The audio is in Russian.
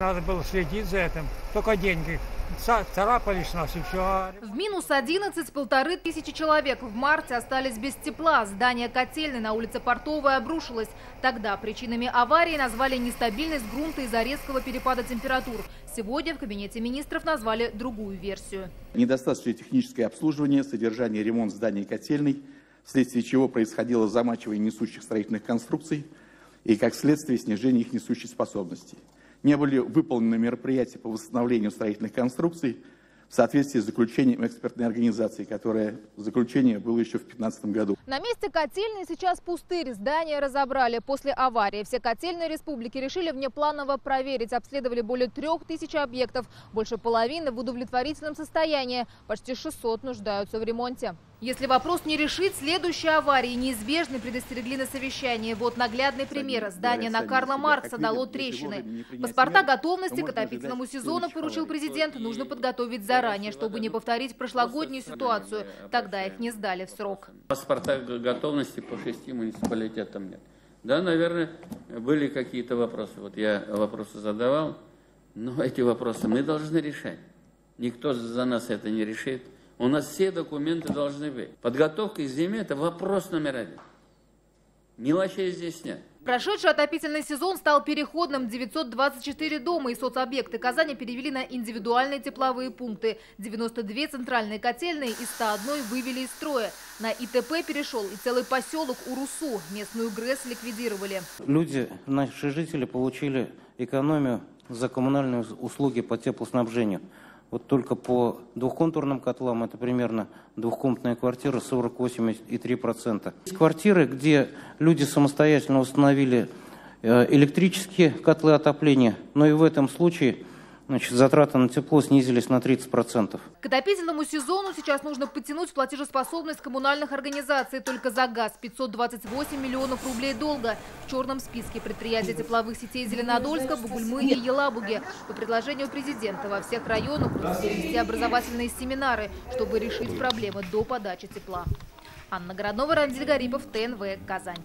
Надо было следить за этим, только деньги. Царапались нас и все. В минус 11 1500 человек в марте остались без тепла. Здание котельной на улице Портовая обрушилось. Тогда причинами аварии назвали нестабильность грунта из-за резкого перепада температур. Сегодня в кабинете министров назвали другую версию. Недостаточное техническое обслуживание, содержание и ремонт зданий котельной, вследствие чего происходило замачивание несущих строительных конструкций и, как следствие, снижение их несущей способности. Не были выполнены мероприятия по восстановлению строительных конструкций в соответствии с заключением экспертной организации, которое заключение было еще в 2015 году. На месте котельной сейчас пустырь. Здание разобрали после аварии. Все котельные республики решили внепланово проверить. Обследовали более 3000 объектов. Больше половины в удовлетворительном состоянии. Почти 600 нуждаются в ремонте. Если вопрос не решить, следующие аварии неизбежны, предостерегли на совещании. Вот наглядный пример. Здание на Карла Маркса дало трещины. Паспорта готовности к отопительному сезону поручил президент. Нужно подготовить заранее, чтобы не повторить прошлогоднюю ситуацию. Тогда их не сдали в срок. Паспорта готовности по 6 муниципалитетам нет. Да, наверное, были какие-то вопросы. Вот я вопросы задавал, но эти вопросы мы должны решать. Никто за нас это не решит. У нас все документы должны быть. Подготовка к зиме – это вопрос №1. Мелочей здесь нет. Прошедший отопительный сезон стал переходным. 924 дома и соцобъекты Казани перевели на индивидуальные тепловые пункты. 92 центральные котельные из 101 вывели из строя. На ИТП перешел и целый поселок Урусу. Местную ГРЭС ликвидировали. Люди, наши жители, получили экономию за коммунальные услуги по теплоснабжению. Вот только по двухконтурным котлам это примерно двухкомнатная квартира 48,3%. Есть квартиры, где люди самостоятельно установили электрические котлы отопления, но и в этом случае, значит, затраты на тепло снизились на 30%. К отопительному сезону сейчас нужно подтянуть платежеспособность коммунальных организаций. Только за газ 528 миллионов рублей долга. В черном списке предприятия тепловых сетей Зеленодольска, Бугульмы и Елабуги. По предложению президента во всех районах будут провести образовательные семинары, чтобы решить проблемы до подачи тепла. Анна Городнова, Рандель Гарипов, ТНВ, Казань.